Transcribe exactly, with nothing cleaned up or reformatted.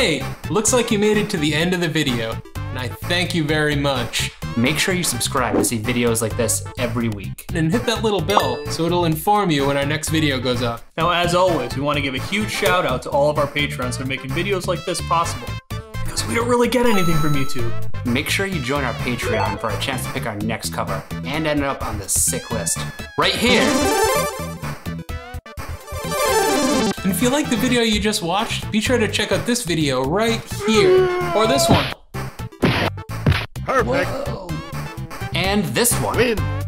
Hey, looks like you made it to the end of the video, and I thank you very much. Make sure you subscribe to see videos like this every week. And hit that little bell so it'll inform you when our next video goes up. Now, as always, we want to give a huge shout out to all of our patrons for making videos like this possible, because we don't really get anything from YouTube. Make sure you join our Patreon for a chance to pick our next cover and end up on the sick list right here. And if you like the video you just watched, be sure to check out this video right here, or this one. Perfect. Whoa. And this one. Win.